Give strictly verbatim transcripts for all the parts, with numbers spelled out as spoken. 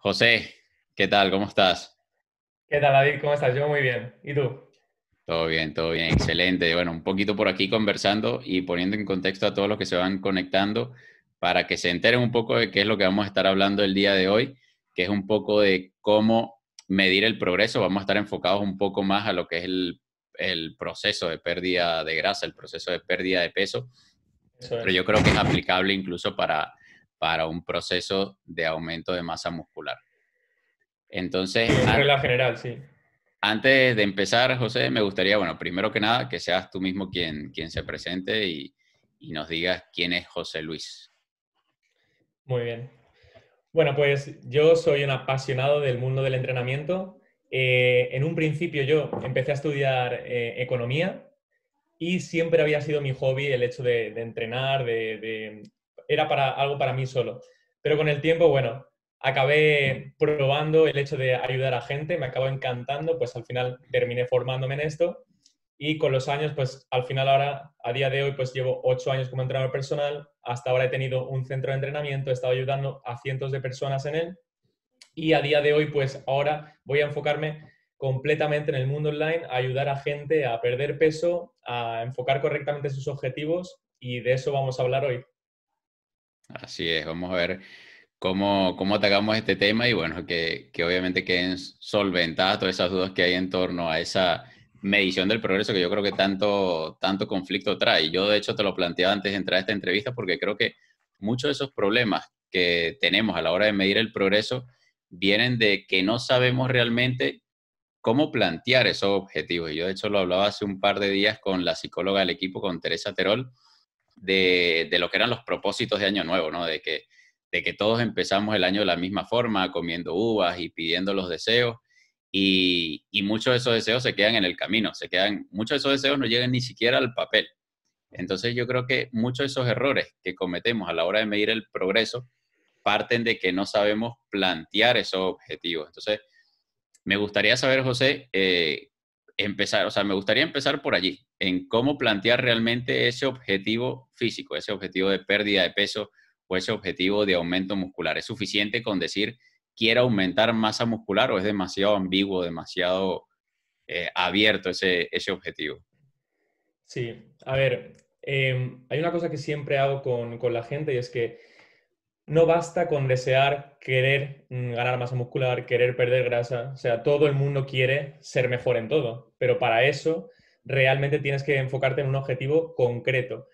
José, ¿qué tal? ¿Cómo estás? ¿Qué tal, David? ¿Cómo estás? Yo muy bien. ¿Y tú? Todo bien, todo bien. Excelente. Bueno, un poquito por aquí conversando y poniendo en contexto a todos los que se van conectando para que se enteren un poco de qué es lo que vamos a estar hablando el día de hoy, que es un poco de cómo medir el progreso. Vamos a estar enfocados un poco más a lo que es el, el proceso de pérdida de grasa, el proceso de pérdida de peso. Eso es. Pero yo creo que es aplicable incluso para... para un proceso de aumento de masa muscular. Entonces, en regla general, sí. Antes de empezar, José, me gustaría, bueno, primero que nada, que seas tú mismo quien, quien se presente y, y nos digas quién es José Luis. Muy bien. Bueno, pues yo soy un apasionado del mundo del entrenamiento. Eh, en un principio yo empecé a estudiar eh, economía y siempre había sido mi hobby el hecho de, de entrenar, de... de era para, algo para mí solo. Pero con el tiempo, bueno, acabé probando el hecho de ayudar a gente, me acabó encantando, pues al final terminé formándome en esto y con los años, pues al final ahora, a día de hoy, pues llevo ocho años como entrenador personal, hasta ahora he tenido un centro de entrenamiento, he estado ayudando a cientos de personas en él y a día de hoy, pues ahora voy a enfocarme completamente en el mundo online, a ayudar a gente a perder peso, a enfocar correctamente sus objetivos y de eso vamos a hablar hoy. Así es, vamos a ver cómo, cómo atacamos este tema y bueno, que, que obviamente queden solventadas todas esas dudas que hay en torno a esa medición del progreso que yo creo que tanto, tanto conflicto trae. Yo de hecho te lo planteaba antes de entrar a esta entrevista porque creo que muchos de esos problemas que tenemos a la hora de medir el progreso vienen de que no sabemos realmente cómo plantear esos objetivos. Y yo de hecho lo hablaba hace un par de días con la psicóloga del equipo, con Teresa Terol, De, de lo que eran los propósitos de Año Nuevo, ¿no? De que, de que todos empezamos el año de la misma forma, comiendo uvas y pidiendo los deseos, y, y muchos de esos deseos se quedan en el camino, se quedan, muchos de esos deseos no llegan ni siquiera al papel. Entonces yo creo que muchos de esos errores que cometemos a la hora de medir el progreso parten de que no sabemos plantear esos objetivos. Entonces me gustaría saber, José, eh, empezar, o sea, me gustaría empezar por allí, en cómo plantear realmente ese objetivo físico, ese objetivo de pérdida de peso o ese objetivo de aumento muscular. ¿Es suficiente con decir quiero aumentar masa muscular o es demasiado ambiguo, demasiado eh, abierto ese, ese objetivo? Sí, a ver, eh, hay una cosa que siempre hago con, con la gente y es que no basta con desear querer ganar masa muscular, querer perder grasa. O sea, todo el mundo quiere ser mejor en todo, pero para eso realmente tienes que enfocarte en un objetivo concreto.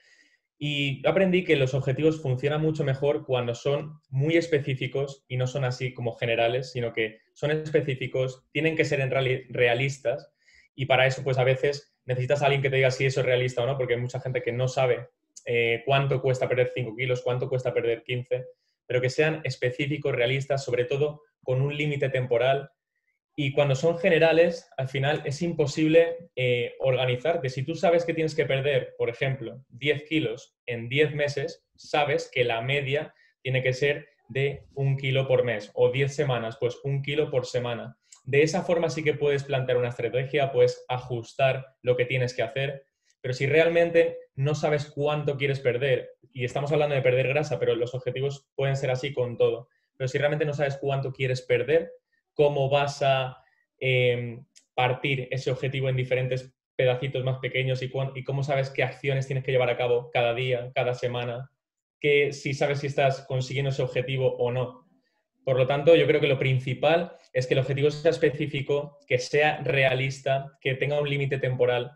Y yo aprendí que los objetivos funcionan mucho mejor cuando son muy específicos y no son así como generales, sino que son específicos, tienen que ser en realistas y para eso pues a veces necesitas a alguien que te diga si eso es realista o no, porque hay mucha gente que no sabe eh, cuánto cuesta perder cinco kilos, cuánto cuesta perder quince, pero que sean específicos, realistas, sobre todo con un límite temporal. Y cuando son generales, al final es imposible eh, organizarte. Si tú sabes que tienes que perder, por ejemplo, diez kilos en diez meses, sabes que la media tiene que ser de un kilo por mes o diez semanas, pues un kilo por semana. De esa forma sí que puedes plantear una estrategia, puedes ajustar lo que tienes que hacer. Pero si realmente no sabes cuánto quieres perder, y estamos hablando de perder grasa, pero los objetivos pueden ser así con todo, pero si realmente no sabes cuánto quieres perder, cómo vas a eh, partir ese objetivo en diferentes pedacitos más pequeños y, y cómo sabes qué acciones tienes que llevar a cabo cada día, cada semana, que si sabes si estás consiguiendo ese objetivo o no. Por lo tanto, yo creo que lo principal es que el objetivo sea específico, que sea realista, que tenga un límite temporal,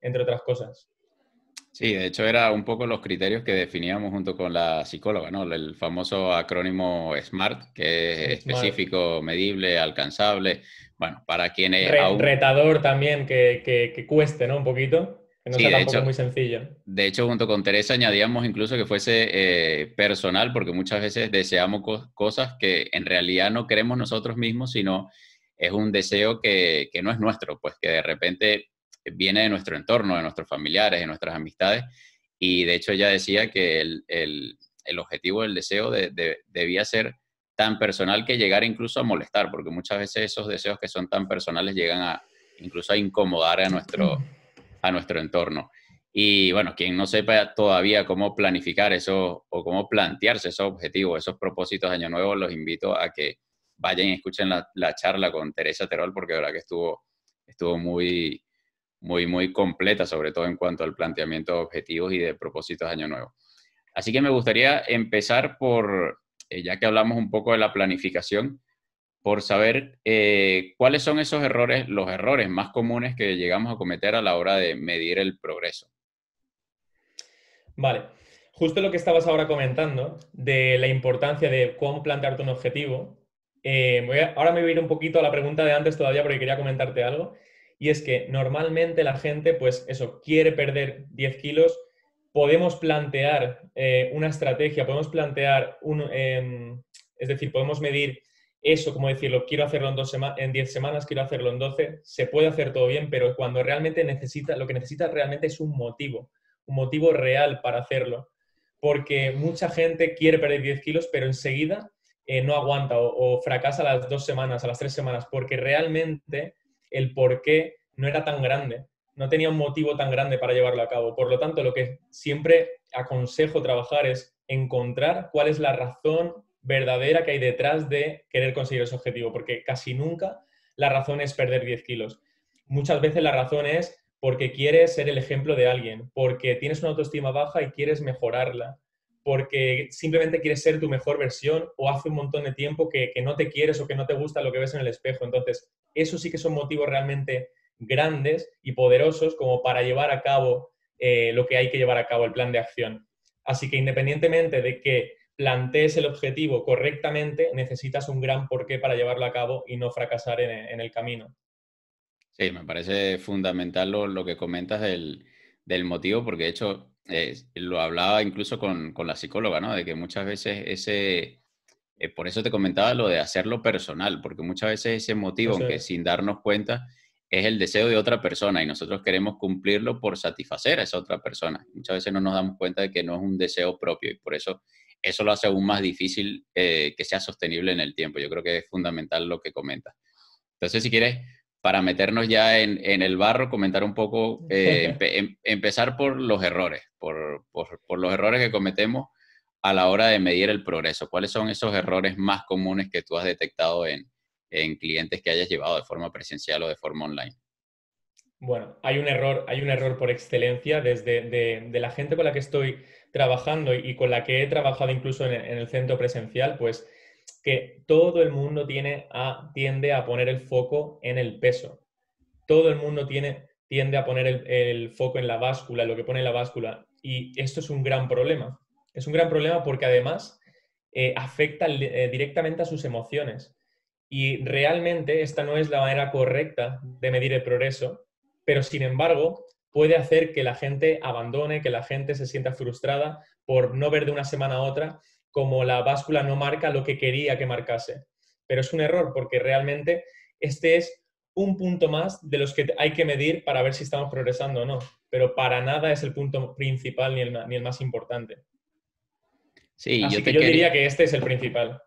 entre otras cosas. Sí, de hecho era un poco los criterios que definíamos junto con la psicóloga, ¿no? El famoso acrónimo SMART, que es Smart. Específico, medible, alcanzable, bueno, para quienes... Re aún... Retador también, que, que, que cueste, ¿no? Un poquito, que no sí, sea tampoco hecho, muy sencillo. De hecho, junto con Teresa añadíamos incluso que fuese eh, personal, porque muchas veces deseamos co cosas que en realidad no queremos nosotros mismos, sino es un deseo que, que no es nuestro, pues que de repente... viene de nuestro entorno, de nuestros familiares, de nuestras amistades, y de hecho ella decía que el, el, el objetivo del deseo de, de, debía ser tan personal que llegara incluso a molestar, porque muchas veces esos deseos que son tan personales llegan a incluso a incomodar a nuestro, a nuestro entorno. Y bueno, quien no sepa todavía cómo planificar eso o cómo plantearse esos objetivos, esos propósitos de Año Nuevo, los invito a que vayan y escuchen la, la charla con Teresa Terol, porque de verdad que estuvo, estuvo muy, muy, muy completa, sobre todo en cuanto al planteamiento de objetivos y de propósitos de Año Nuevo. Así que me gustaría empezar por, eh, ya que hablamos un poco de la planificación, por saber eh, cuáles son esos errores, los errores más comunes que llegamos a cometer a la hora de medir el progreso. Vale. Justo lo que estabas ahora comentando, de la importancia de cómo plantearte un objetivo, eh, voy a, ahora me voy a ir un poquito a la pregunta de antes todavía porque quería comentarte algo, y es que normalmente la gente, pues eso, quiere perder diez kilos, podemos plantear eh, una estrategia, podemos plantear, un, eh, es decir, podemos medir eso, como decirlo, quiero hacerlo en, dos sema en diez semanas, quiero hacerlo en doce, se puede hacer todo bien, pero cuando realmente necesita, lo que necesitas realmente es un motivo, un motivo real para hacerlo. Porque mucha gente quiere perder diez kilos, pero enseguida eh, no aguanta o, o fracasa a las dos semanas, a las tres semanas, porque realmente el porqué no era tan grande, no tenía un motivo tan grande para llevarlo a cabo. Por lo tanto, lo que siempre aconsejo trabajar es encontrar cuál es la razón verdadera que hay detrás de querer conseguir ese objetivo, porque casi nunca la razón es perder diez kilos. Muchas veces la razón es porque quieres ser el ejemplo de alguien, porque tienes una autoestima baja y quieres mejorarla, porque simplemente quieres ser tu mejor versión o hace un montón de tiempo que, que no te quieres o que no te gusta lo que ves en el espejo. Entonces, eso sí que son motivos realmente grandes y poderosos como para llevar a cabo eh, lo que hay que llevar a cabo, el plan de acción. Así que independientemente de que plantees el objetivo correctamente, necesitas un gran porqué para llevarlo a cabo y no fracasar en, en el camino. Sí, me parece fundamental lo, lo que comentas del, del motivo, porque de hecho eh, lo hablaba incluso con, con la psicóloga, ¿no? De que muchas veces ese, eh, por eso te comentaba lo de hacerlo personal, porque muchas veces ese motivo, sí, aunque sin darnos cuenta, es el deseo de otra persona y nosotros queremos cumplirlo por satisfacer a esa otra persona. Muchas veces no nos damos cuenta de que no es un deseo propio y por eso eso lo hace aún más difícil eh, que sea sostenible en el tiempo. Yo creo que es fundamental lo que comentas. Entonces, si quieres, para meternos ya en, en el barro, comentar un poco, eh, empe, em, empezar por los errores, por, por, por los errores que cometemos a la hora de medir el progreso. ¿Cuáles son esos errores más comunes que tú has detectado en, en clientes que hayas llevado de forma presencial o de forma online? Bueno, hay un error, hay un error por excelencia desde de, de la gente con la que estoy trabajando y con la que he trabajado incluso en, en el centro presencial, pues que todo el mundo tiene a, tiende a poner el foco en el peso. Todo el mundo tiene, tiende a poner el, el foco en la báscula, lo que pone en la báscula. Y esto es un gran problema. Es un gran problema porque además eh, afecta eh, directamente a sus emociones. Y realmente esta no es la manera correcta de medir el progreso, pero sin embargo puede hacer que la gente abandone, que la gente se sienta frustrada por no ver de una semana a otra como la báscula no marca lo que quería que marcase. Pero es un error porque realmente este es un punto más de los que hay que medir para ver si estamos progresando o no. Pero para nada es el punto principal ni el, ni el más importante. Sí, Así yo que yo quería... diría que este es el principal.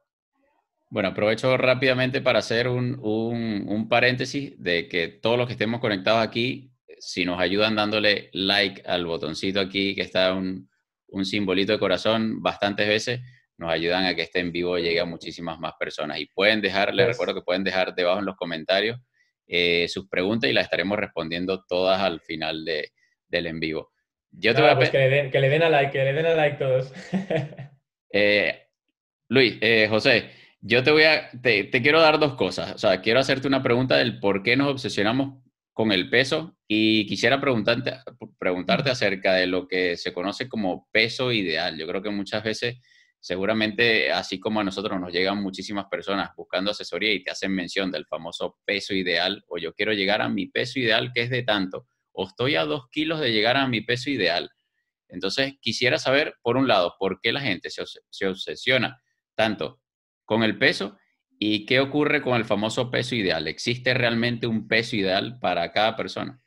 Bueno, aprovecho rápidamente para hacer un, un, un paréntesis de que todos los que estemos conectados aquí, si nos ayudan dándole like al botoncito aquí que está un, un simbolito de corazón bastantes veces, nos ayudan a que este en vivo llegue a muchísimas más personas. Y pueden dejar, les pues, recuerdo que pueden dejar debajo en los comentarios eh, sus preguntas y las estaremos respondiendo todas al final de, del en vivo. Yo nada, te voy a... pues que, le den, que le den a like, que le den a like todos. eh, Luis, eh, José, yo te voy a... Te, te quiero dar dos cosas. O sea, quiero hacerte una pregunta del por qué nos obsesionamos con el peso y quisiera preguntarte, preguntarte acerca de lo que se conoce como peso ideal. Yo creo que muchas veces, seguramente, así como a nosotros nos llegan muchísimas personas buscando asesoría y te hacen mención del famoso peso ideal o yo quiero llegar a mi peso ideal que es de tanto o estoy a dos kilos de llegar a mi peso ideal. Entonces, quisiera saber, por un lado, por qué la gente se, se obsesiona tanto con el peso. ¿Y qué ocurre con el famoso peso ideal? ¿Existe realmente un peso ideal para cada persona?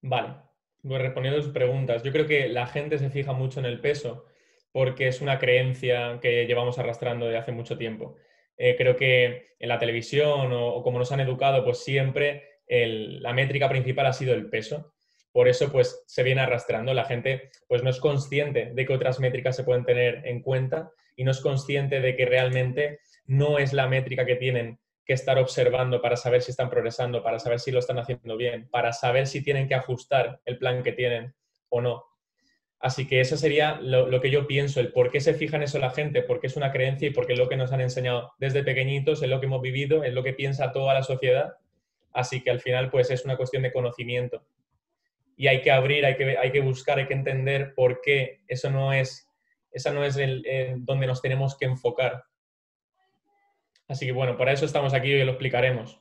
Vale, pues respondiendo a tus preguntas, yo creo que la gente se fija mucho en el peso porque es una creencia que llevamos arrastrando desde hace mucho tiempo. Eh, creo que en la televisión o, o como nos han educado, pues siempre el, la métrica principal ha sido el peso. Por eso pues se viene arrastrando. La gente pues no es consciente de que otras métricas se pueden tener en cuenta y no es consciente de que realmente no es la métrica que tienen que estar observando para saber si están progresando, para saber si lo están haciendo bien, para saber si tienen que ajustar el plan que tienen o no. Así que eso sería lo, lo que yo pienso, el por qué se fijan eso la gente, porque es una creencia y porque es lo que nos han enseñado desde pequeñitos, es lo que hemos vivido, es lo que piensa toda la sociedad. Así que al final pues es una cuestión de conocimiento. Y hay que abrir, hay que, hay que buscar, hay que entender por qué eso no es, esa no es el, eh, donde nos tenemos que enfocar. Así que bueno, para eso estamos aquí y hoy lo explicaremos.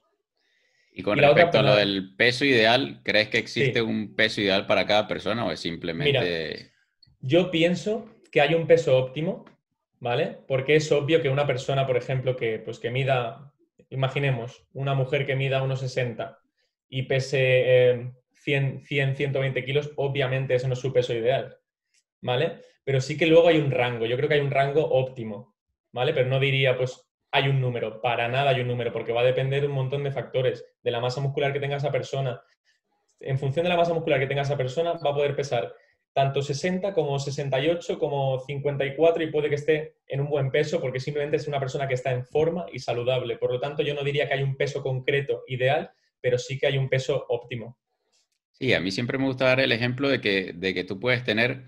Y con y respecto otra, a lo del peso ideal, ¿crees que existe sí. un peso ideal para cada persona o es simplemente...? Mira, yo pienso que hay un peso óptimo, ¿vale? Porque es obvio que una persona, por ejemplo, que, pues que mida, imaginemos, una mujer que mida unos sesenta y pese eh, cien, ciento veinte kilos, obviamente eso no es su peso ideal, ¿vale? Pero sí que luego hay un rango, yo creo que hay un rango óptimo, ¿vale? Pero no diría, pues... hay un número, para nada hay un número, porque va a depender de un montón de factores, de la masa muscular que tenga esa persona. En función de la masa muscular que tenga esa persona, va a poder pesar tanto sesenta como sesenta y ocho, como cincuenta y cuatro, y puede que esté en un buen peso, porque simplemente es una persona que está en forma y saludable. Por lo tanto, yo no diría que hay un peso concreto ideal, pero sí que hay un peso óptimo. Sí, a mí siempre me gusta dar el ejemplo de que, de que tú puedes tener...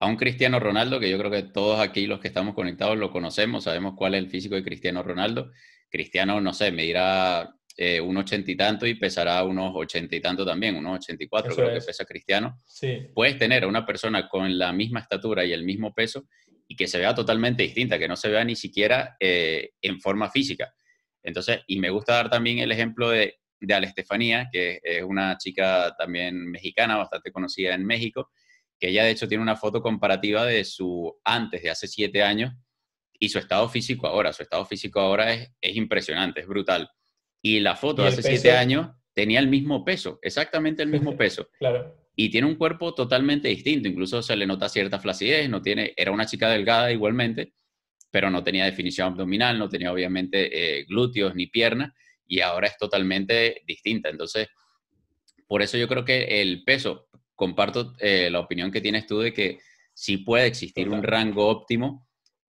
a un Cristiano Ronaldo, que yo creo que todos aquí los que estamos conectados lo conocemos, sabemos cuál es el físico de Cristiano Ronaldo. Cristiano, no sé, medirá eh, un ochenta y tanto y pesará unos ochenta y tanto también, unos ochenta y cuatro creo es. que pesa Cristiano. Sí. Puedes tener a una persona con la misma estatura y el mismo peso y que se vea totalmente distinta, que no se vea ni siquiera eh, en forma física. Entonces, y me gusta dar también el ejemplo de, de Ale Estefanía, que es una chica también mexicana, bastante conocida en México, que ella de hecho tiene una foto comparativa de su antes, de hace siete años, y su estado físico ahora. Su estado físico ahora es, es impresionante, es brutal. Y la foto de hace siete años tenía el mismo peso, exactamente el mismo peso. Claro. Y tiene un cuerpo totalmente distinto, incluso se le nota cierta flacidez, no tiene, era una chica delgada igualmente, pero no tenía definición abdominal, no tenía obviamente eh, glúteos ni piernas, y ahora es totalmente distinta. Entonces, por eso yo creo que el peso... comparto eh, la opinión que tienes tú de que sí puede existir Total. un rango óptimo,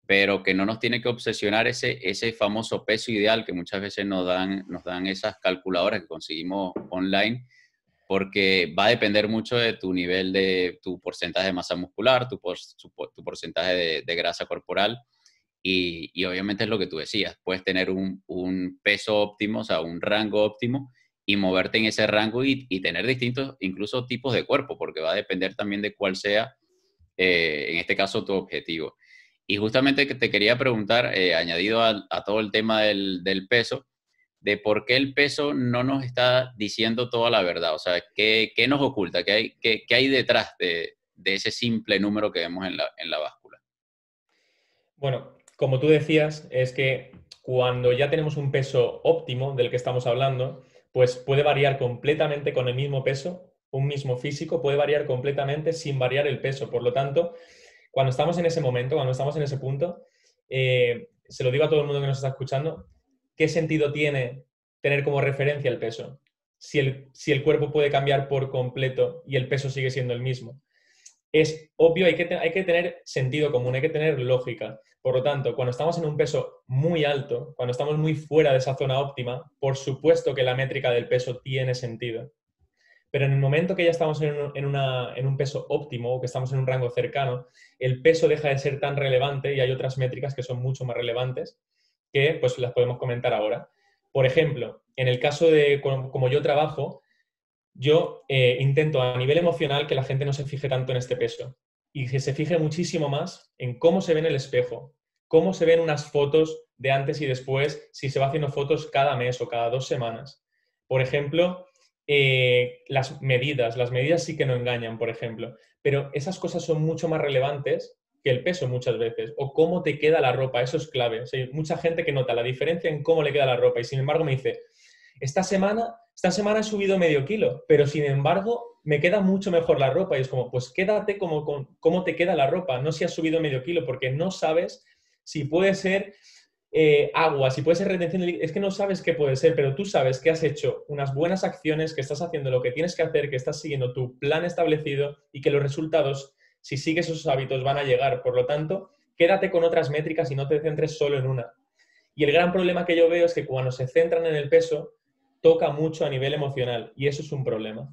pero que no nos tiene que obsesionar ese, ese famoso peso ideal que muchas veces nos dan, nos dan esas calculadoras que conseguimos online, porque va a depender mucho de tu nivel, de tu porcentaje de masa muscular, tu, por, tu, tu porcentaje de, de grasa corporal, y, y obviamente es lo que tú decías, puedes tener un, un peso óptimo, o sea, un rango óptimo, y moverte en ese rango y, y tener distintos incluso tipos de cuerpo, porque va a depender también de cuál sea, eh, en este caso, tu objetivo. Y justamente te quería preguntar, eh, añadido a, a todo el tema del, del peso, de por qué el peso no nos está diciendo toda la verdad. O sea, ¿qué, qué nos oculta? ¿Qué hay, qué, qué hay detrás de, de ese simple número que vemos en la, en la báscula? Bueno, como tú decías, es que cuando ya tenemos un peso óptimo del que estamos hablando, pues puede variar completamente con el mismo peso, un mismo físico, puede variar completamente sin variar el peso. Por lo tanto, cuando estamos en ese momento, cuando estamos en ese punto, eh, se lo digo a todo el mundo que nos está escuchando, ¿qué sentido tiene tener como referencia el peso? Si el, si el cuerpo puede cambiar por completo y el peso sigue siendo el mismo. Es obvio, hay que, hay que tener sentido común, hay que tener lógica. Por lo tanto, cuando estamos en un peso muy alto, cuando estamos muy fuera de esa zona óptima, por supuesto que la métrica del peso tiene sentido. Pero en el momento que ya estamos en, un, en, una, en un peso óptimo o que estamos en un rango cercano, el peso deja de ser tan relevante y hay otras métricas que son mucho más relevantes que pues, las podemos comentar ahora. Por ejemplo, en el caso de como, como yo trabajo, yo eh, intento a nivel emocional que la gente no se fije tanto en este peso y que se fije muchísimo más en cómo se ve en el espejo, cómo se ven unas fotos de antes y después, si se va haciendo fotos cada mes o cada dos semanas. Por ejemplo, eh, las medidas, las medidas sí que no engañan, por ejemplo, pero esas cosas son mucho más relevantes que el peso muchas veces, o cómo te queda la ropa, eso es clave. O sea, hay mucha gente que nota la diferencia en cómo le queda la ropa y sin embargo me dice... Esta semana, esta semana he subido medio kilo, pero sin embargo me queda mucho mejor la ropa. Y es como, pues quédate como, como, como te queda la ropa, no si has subido medio kilo, porque no sabes si puede ser eh, agua, si puede ser retención de líquido. Es que no sabes qué puede ser, pero tú sabes que has hecho unas buenas acciones, que estás haciendo lo que tienes que hacer, que estás siguiendo tu plan establecido y que los resultados, si sigues esos hábitos, van a llegar. Por lo tanto, quédate con otras métricas y no te centres solo en una. Y el gran problema que yo veo es que cuando se centran en el peso, toca mucho a nivel emocional, y eso es un problema.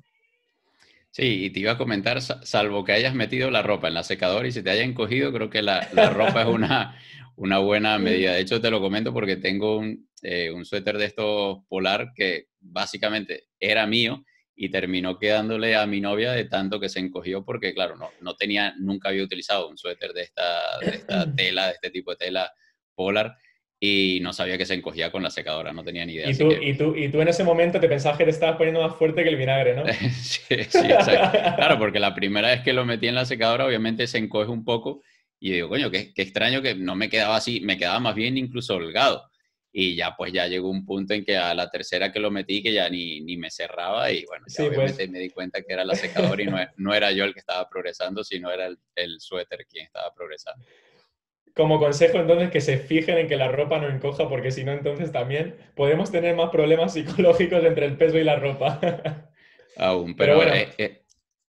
Sí, y te iba a comentar, salvo que hayas metido la ropa en la secadora y se te haya encogido, creo que la, la ropa es una, una buena medida. De hecho, te lo comento porque tengo un, eh, un suéter de estos polar que básicamente era mío y terminó quedándole a mi novia de tanto que se encogió porque, claro, no, no tenía, nunca había utilizado un suéter de esta, de esta tela, de este tipo de tela polar. Y no sabía que se encogía con la secadora, no tenía ni idea. Y tú, que... y tú, y tú en ese momento te pensabas que te estabas poniendo más fuerte que el vinagre, ¿no? sí, sí, exacto. Claro, porque la primera vez que lo metí en la secadora, obviamente se encoge un poco. Y digo, coño, qué, qué extraño que no me quedaba así, me quedaba más bien incluso holgado. Y ya pues ya llegó un punto en que a la tercera que lo metí, que ya ni, ni me cerraba. Y bueno, ya sí, obviamente pues... me di cuenta que era la secadora y no, no era yo el que estaba progresando, sino era el, el suéter quien estaba progresando. Como consejo, entonces, que se fijen en que la ropa no encoja, porque si no, entonces también podemos tener más problemas psicológicos entre el peso y la ropa. Aún, pero, pero bueno, eh, eh.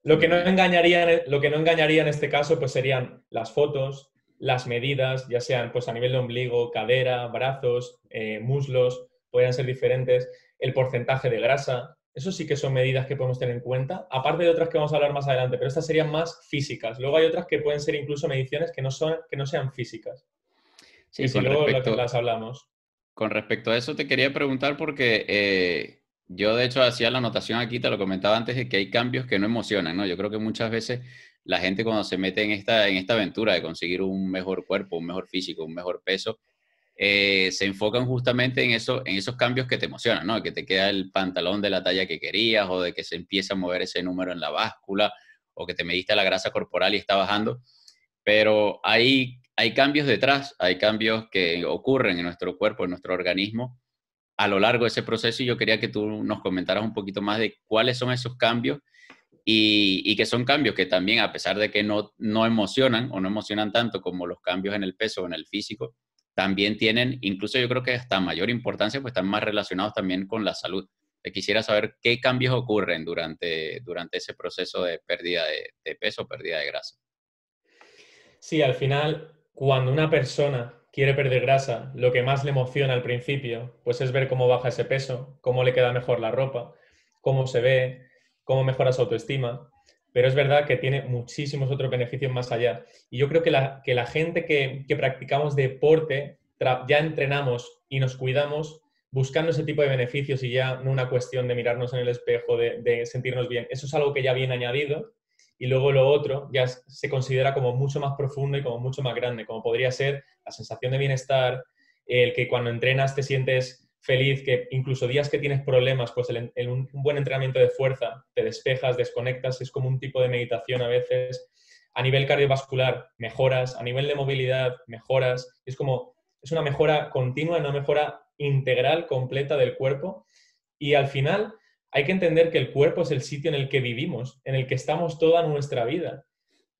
Lo, que no engañaría, lo que no engañaría en este caso pues serían las fotos, las medidas, ya sean pues a nivel de ombligo, cadera, brazos, eh, muslos, podrían ser diferentes, el porcentaje de grasa, eso sí que son medidas que podemos tener en cuenta, aparte de otras que vamos a hablar más adelante, pero estas serían más físicas. Luego hay otras que pueden ser incluso mediciones que no, son, que no sean físicas. Sí, y si luego respecto, las hablamos. Con respecto a eso te quería preguntar porque eh, yo de hecho hacía la anotación aquí, te lo comentaba antes, de que hay cambios que no emocionan, ¿no? Yo creo que muchas veces la gente cuando se mete en esta, en esta aventura de conseguir un mejor cuerpo, un mejor físico, un mejor peso, Eh, se enfocan justamente en, eso, en esos cambios que te emocionan, ¿no? Que te queda el pantalón de la talla que querías o de que se empieza a mover ese número en la báscula o que te mediste la grasa corporal y está bajando. Pero hay, hay cambios detrás, hay cambios que ocurren en nuestro cuerpo, en nuestro organismo a lo largo de ese proceso y yo quería que tú nos comentaras un poquito más de cuáles son esos cambios y, y que son cambios que también, a pesar de que no, no emocionan o no emocionan tanto como los cambios en el peso o en el físico, también tienen, incluso yo creo que hasta mayor importancia, pues están más relacionados también con la salud. Quisiera saber qué cambios ocurren durante, durante ese proceso de pérdida de, de peso, pérdida de grasa. Sí, al final, cuando una persona quiere perder grasa, lo que más le emociona al principio, pues es ver cómo baja ese peso, cómo le queda mejor la ropa, cómo se ve, cómo mejora su autoestima. Pero es verdad que tiene muchísimos otros beneficios más allá. Y yo creo que la, que la gente que, que practicamos deporte, ya entrenamos y nos cuidamos buscando ese tipo de beneficios y ya no una cuestión de mirarnos en el espejo, de, de sentirnos bien. Eso es algo que ya viene añadido. Y luego lo otro ya se considera como mucho más profundo y como mucho más grande, como podría ser la sensación de bienestar, el que cuando entrenas te sientes feliz, que incluso días que tienes problemas, pues el, el, un buen entrenamiento de fuerza, te despejas, desconectas, es como un tipo de meditación a veces. A nivel cardiovascular, mejoras. A nivel de movilidad, mejoras. Es como, es una mejora continua, una mejora integral, completa del cuerpo. Y al final hay que entender que el cuerpo es el sitio en el que vivimos, en el que estamos toda nuestra vida.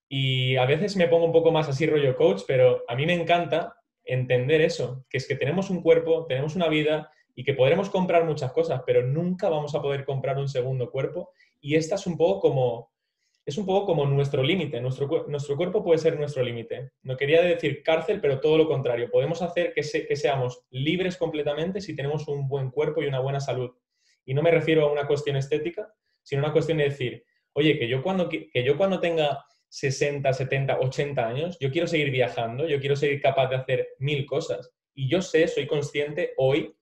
Y a veces me pongo un poco más así rollo coach, pero a mí me encanta entender eso, que es que tenemos un cuerpo, tenemos una vida y que podremos comprar muchas cosas, pero nunca vamos a poder comprar un segundo cuerpo y esta es un poco como, es un poco como nuestro límite, nuestro, nuestro cuerpo puede ser nuestro límite. No quería decir cárcel, pero todo lo contrario, podemos hacer que, se, que seamos libres completamente si tenemos un buen cuerpo y una buena salud. Y no me refiero a una cuestión estética, sino a una cuestión de decir, oye, que yo cuando, que yo cuando tenga sesenta, setenta, ochenta años, yo quiero seguir viajando, yo quiero seguir capaz de hacer mil cosas. Y yo sé, soy consciente hoy,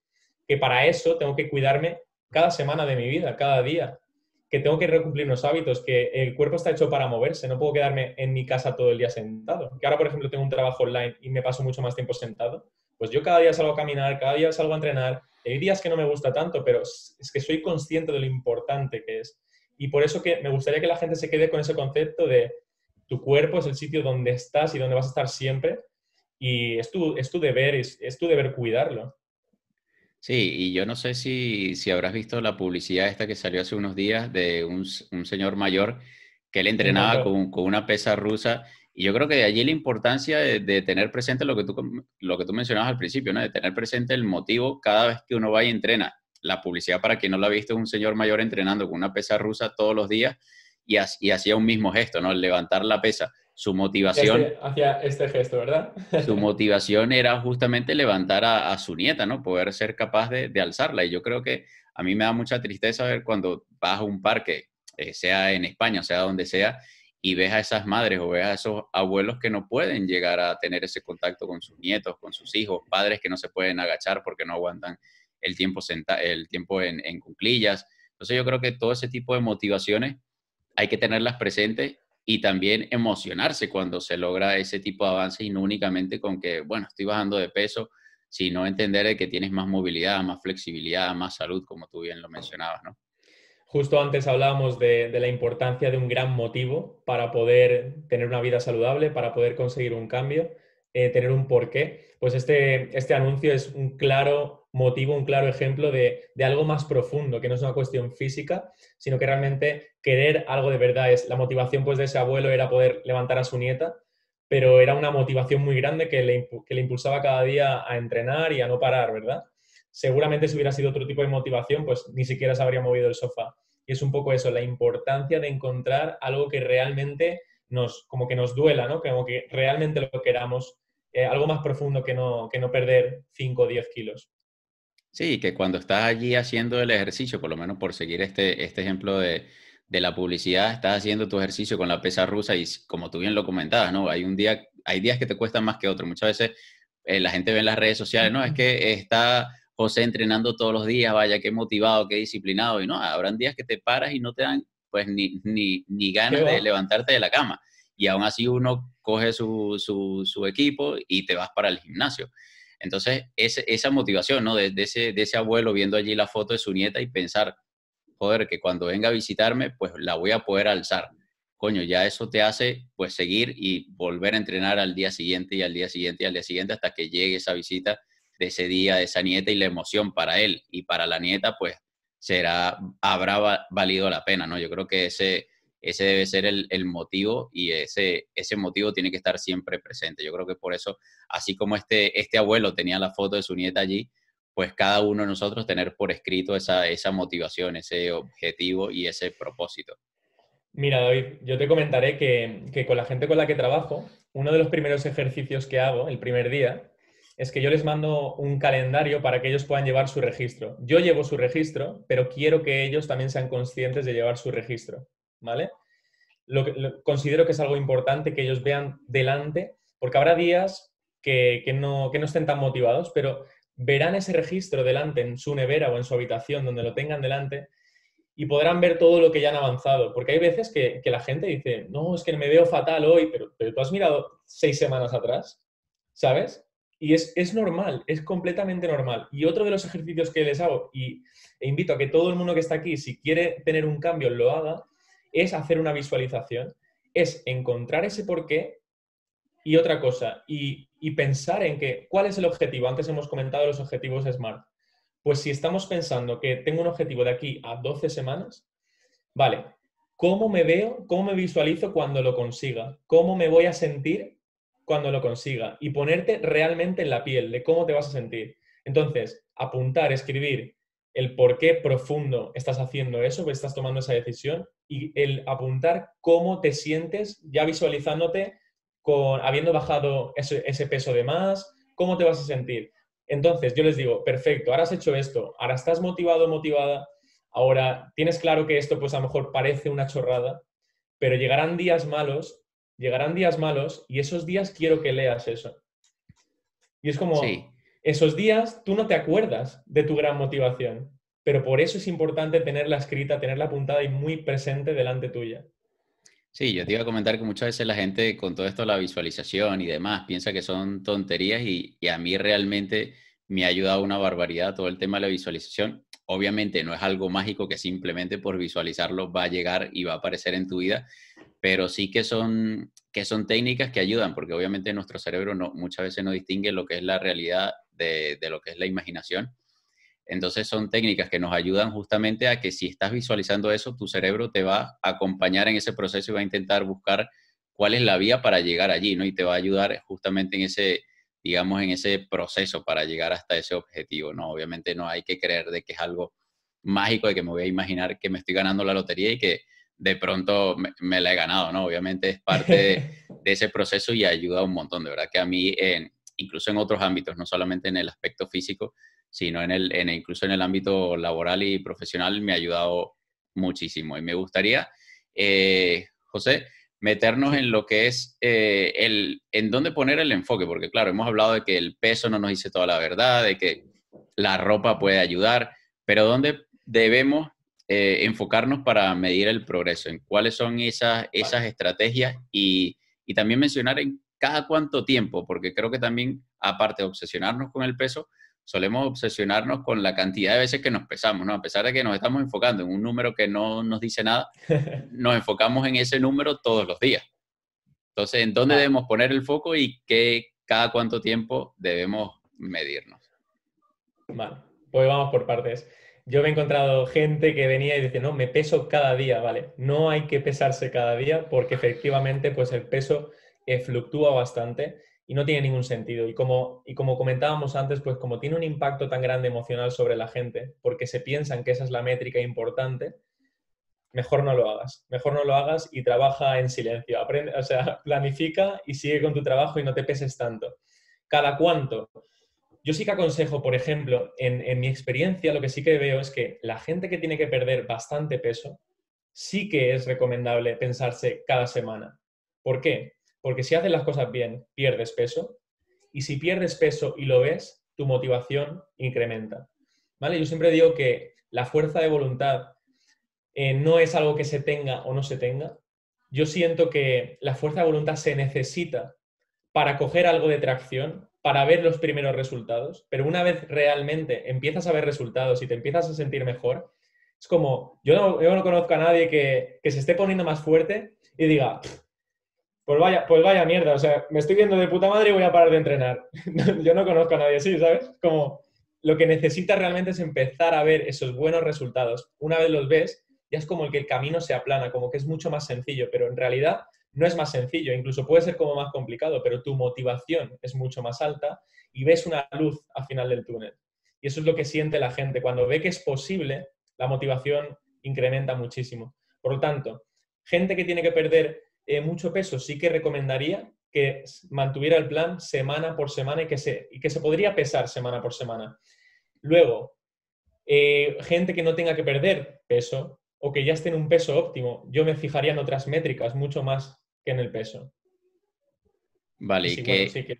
que para eso tengo que cuidarme cada semana de mi vida, cada día, que tengo que recumplir unos hábitos, que el cuerpo está hecho para moverse, no puedo quedarme en mi casa todo el día sentado. Que ahora, por ejemplo, tengo un trabajo online y me paso mucho más tiempo sentado, pues yo cada día salgo a caminar, cada día salgo a entrenar. Hay días que no me gusta tanto, pero es que soy consciente de lo importante que es. Y por eso que me gustaría que la gente se quede con ese concepto de tu cuerpo es el sitio donde estás y donde vas a estar siempre y es tu, es tu deber, es, es tu deber cuidarlo. Sí, y yo no sé si, si habrás visto la publicidad esta que salió hace unos días de un, un señor mayor que él entrenaba no, no. Con, con una pesa rusa y yo creo que de allí la importancia de, de tener presente lo que, tú, lo que tú mencionabas al principio, ¿no? De tener presente el motivo cada vez que uno va y entrena. La publicidad, para quien no la ha visto, es un señor mayor entrenando con una pesa rusa todos los días. Y hacía un mismo gesto, ¿no? Levantar la pesa. Su motivación... Este, hacia este gesto, ¿verdad? Su motivación era justamente levantar a, a su nieta, ¿no? Poder ser capaz de, de alzarla. Y yo creo que a mí me da mucha tristeza ver cuando vas a un parque, eh, sea en España, sea donde sea, y ves a esas madres o ves a esos abuelos que no pueden llegar a tener ese contacto con sus nietos, con sus hijos, padres que no se pueden agachar porque no aguantan el tiempo, senta el tiempo en, en cuclillas. Entonces yo creo que todo ese tipo de motivaciones hay que tenerlas presentes y también emocionarse cuando se logra ese tipo de avance y no únicamente con que, bueno, estoy bajando de peso, sino entender que tienes más movilidad, más flexibilidad, más salud, como tú bien lo mencionabas, ¿no? Justo antes hablábamos de, de la importancia de un gran motivo para poder tener una vida saludable, para poder conseguir un cambio, eh, tener un porqué. Pues este, este anuncio es un claro motivo, un claro ejemplo de, de algo más profundo, que no es una cuestión física, sino que realmente querer algo de verdad es. La motivación pues, de ese abuelo era poder levantar a su nieta, pero era una motivación muy grande que le, que le impulsaba cada día a entrenar y a no parar, ¿verdad? Seguramente si hubiera sido otro tipo de motivación, pues ni siquiera se habría movido el sofá. Y es un poco eso, la importancia de encontrar algo que realmente nos, como que nos duela, ¿no? Como que realmente lo queramos, eh, algo más profundo que no, que no perder cinco o diez kilos. Sí, que cuando estás allí haciendo el ejercicio, por lo menos por seguir este, este ejemplo de, de la publicidad, estás haciendo tu ejercicio con la pesa rusa y como tú bien lo comentabas, ¿no? Hay un día, hay días que te cuestan más que otros. Muchas veces eh, la gente ve en las redes sociales, ¿no? Es que está José entrenando todos los días, vaya, qué motivado, qué disciplinado. Y no, habrán días que te paras y no te dan pues ni, ni, ni ganas de levantarte de la cama. Y aún así uno coge su, su, su equipo y te vas para el gimnasio. Entonces, ese, esa motivación, ¿no? De, de, ese, de ese abuelo viendo allí la foto de su nieta y pensar, joder, que cuando venga a visitarme, pues la voy a poder alzar. Coño, ya eso te hace, pues, seguir y volver a entrenar al día siguiente y al día siguiente y al día siguiente hasta que llegue esa visita de ese día, de esa nieta y la emoción para él y para la nieta, pues, será, habrá valido la pena, ¿no? Yo creo que ese... Ese debe ser el, el motivo y ese, ese motivo tiene que estar siempre presente. Yo creo que por eso, así como este, este abuelo tenía la foto de su nieta allí, pues cada uno de nosotros tener por escrito esa, esa motivación, ese objetivo y ese propósito. Mira, David, yo te comentaré que, que con la gente con la que trabajo, uno de los primeros ejercicios que hago el primer día es que yo les mando un calendario para que ellos puedan llevar su registro. Yo llevo su registro, pero quiero que ellos también sean conscientes de llevar su registro. ¿Vale? Lo que, lo, considero que es algo importante que ellos vean delante, porque habrá días que, que, no, que no estén tan motivados, pero verán ese registro delante en su nevera o en su habitación, donde lo tengan delante, y podrán ver todo lo que ya han avanzado. Porque hay veces que, que la gente dice, no, es que me veo fatal hoy, pero, pero tú has mirado seis semanas atrás, ¿sabes? Y es, es normal, es completamente normal. Y otro de los ejercicios que les hago, y e invito a que todo el mundo que está aquí, si quiere tener un cambio, lo haga, es hacer una visualización, es encontrar ese porqué y otra cosa, y, y pensar en que, ¿cuál es el objetivo? Antes hemos comentado los objetivos SMART. Pues si estamos pensando que tengo un objetivo de aquí a doce semanas, vale, ¿cómo me veo, cómo me visualizo cuando lo consiga? ¿Cómo me voy a sentir cuando lo consiga? Y ponerte realmente en la piel de cómo te vas a sentir. Entonces, apuntar, escribir el por qué profundo estás haciendo eso, que estás tomando esa decisión, y el apuntar cómo te sientes ya visualizándote con, habiendo bajado ese, ese peso de más, cómo te vas a sentir. Entonces yo les digo, perfecto, ahora has hecho esto, ahora estás motivado o motivada, ahora tienes claro que esto pues a lo mejor parece una chorrada, pero llegarán días malos, llegarán días malos y esos días quiero que leas eso. Y es como... Sí. Esos días tú no te acuerdas de tu gran motivación, pero por eso es importante tenerla escrita, tenerla apuntada y muy presente delante tuya. Sí, yo te iba a comentar que muchas veces la gente con todo esto, la visualización y demás, piensa que son tonterías y, y a mí realmente me ha ayudado una barbaridad todo el tema de la visualización. Obviamente no es algo mágico que simplemente por visualizarlo va a llegar y va a aparecer en tu vida, pero sí que son, que son técnicas que ayudan, porque obviamente nuestro cerebro no, muchas veces no distingue lo que es la realidad de, de lo que es la imaginación. Entonces son técnicas que nos ayudan justamente a que si estás visualizando eso, tu cerebro te va a acompañar en ese proceso y va a intentar buscar cuál es la vía para llegar allí, ¿no? Y te va a ayudar justamente en ese, digamos, en ese proceso para llegar hasta ese objetivo, ¿no? Obviamente no hay que creer de que es algo mágico, de que me voy a imaginar que me estoy ganando la lotería y que de pronto me, me la he ganado, ¿no? Obviamente es parte de, de ese proceso y ayuda un montón. De verdad que a mí, en, incluso en otros ámbitos, no solamente en el aspecto físico, sino en el, en, incluso en el ámbito laboral y profesional, me ha ayudado muchísimo. Y me gustaría, eh, José, meternos en lo que es eh, el, en dónde poner el enfoque, porque claro, hemos hablado de que el peso no nos dice toda la verdad, de que la ropa puede ayudar, pero ¿dónde debemos eh, enfocarnos para medir el progreso? ¿En cuáles son esas, esas estrategias? Y, y también mencionar en cada cuánto tiempo, porque creo que también, aparte de obsesionarnos con el peso, solemos obsesionarnos con la cantidad de veces que nos pesamos, ¿no? A pesar de que nos estamos enfocando en un número que no nos dice nada, nos enfocamos en ese número todos los días. Entonces, ¿en dónde debemos poner el foco y qué, cada cuánto tiempo debemos medirnos? Vale, pues vamos por partes. Yo me he encontrado gente que venía y decía, no, me peso cada día, ¿vale? No hay que pesarse cada día porque efectivamente pues el peso eh, fluctúa bastante. Y no tiene ningún sentido. Y como, y como comentábamos antes, pues como tiene un impacto tan grande emocional sobre la gente, porque se piensan que esa es la métrica importante, mejor no lo hagas. Mejor no lo hagas y trabaja en silencio. Aprende, o sea, planifica y sigue con tu trabajo y no te peses tanto. ¿Cada cuánto? Yo sí que aconsejo, por ejemplo, en, en mi experiencia, lo que sí que veo es que la gente que tiene que perder bastante peso, sí que es recomendable pensarse cada semana. ¿Por qué? Porque si haces las cosas bien, pierdes peso. Y si pierdes peso y lo ves, tu motivación incrementa, ¿vale? Yo siempre digo que la fuerza de voluntad eh, no es algo que se tenga o no se tenga. Yo siento que la fuerza de voluntad se necesita para coger algo de tracción, para ver los primeros resultados. Pero una vez realmente empiezas a ver resultados y te empiezas a sentir mejor, es como... Yo no, yo no conozco a nadie que, que se esté poniendo más fuerte y diga... Pues vaya, pues vaya mierda, o sea, me estoy viendo de puta madre y voy a parar de entrenar. Yo no conozco a nadie así, ¿sabes? Como lo que necesitas realmente es empezar a ver esos buenos resultados. Una vez los ves, ya es como que el camino se aplana, como que es mucho más sencillo, pero en realidad no es más sencillo, incluso puede ser como más complicado, pero tu motivación es mucho más alta y ves una luz al final del túnel. Y eso es lo que siente la gente. Cuando ve que es posible, la motivación incrementa muchísimo. Por lo tanto, gente que tiene que perder... Eh, mucho peso, sí que recomendaría que mantuviera el plan semana por semana y que se, y que se podría pesar semana por semana. Luego, eh, gente que no tenga que perder peso o que ya esté en un peso óptimo, yo me fijaría en otras métricas mucho más que en el peso. Vale, y sí, que, bueno, sí que